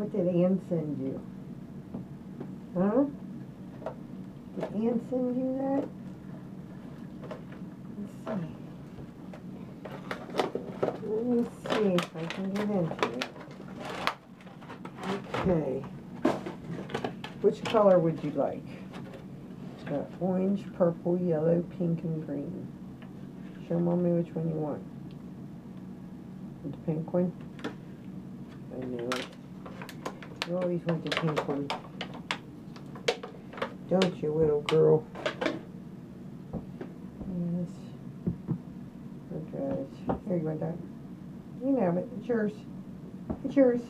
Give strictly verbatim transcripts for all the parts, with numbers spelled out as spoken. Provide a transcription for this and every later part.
What did Ann send you? Huh? Did Ann send you that? Let's see. Let me see if I can get into it. Okay. Which color would you like? It's got orange, purple, yellow, pink, and green. Show Mommy which one you want. The pink one? I knew it. You always want the pink one. Don't you, little girl? Yes. Okay. There you go, Doc. You can have it. It's yours. It's yours.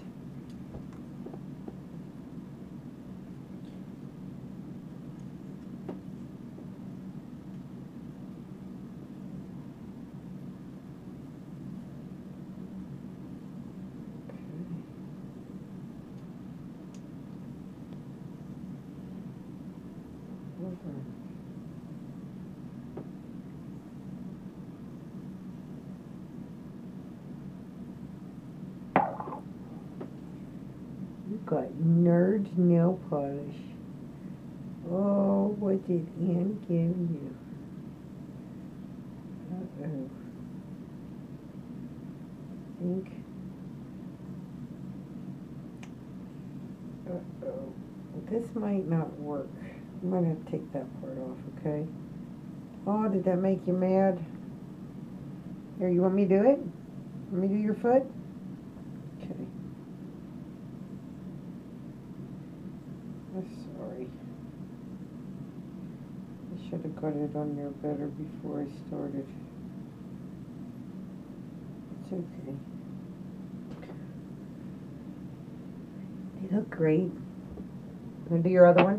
Got Nerd nail polish. Oh, what did Ann give you? Uh oh. I think. Uh oh. This might not work. I'm gonna have to take that part off, okay? Oh, did that make you mad? Here, you want me to do it? Let me do your foot? Sorry. I should have got it on there better before I started. It's okay. They look great. You want to do your other one?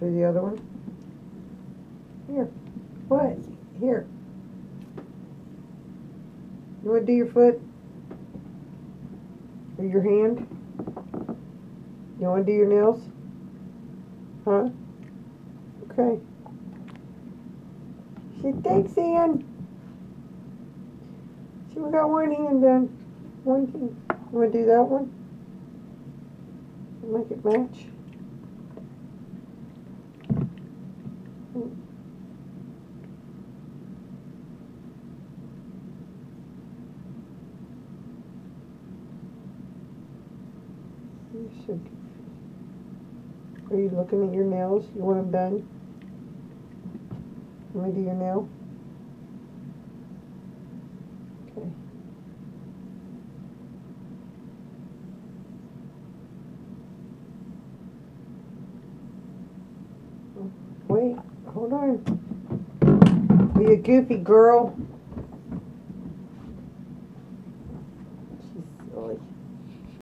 Do the other one? Here. What? Here. You want to do your foot? Or your hand? You want to do your nails? Huh? Okay. She thinks Ann. She got one hand done. One thing. You want to do that one? Make it match. You should. Are you looking at your nails? You want them done? Let me do your nail. Okay. Wait, hold on. Are you a goofy girl?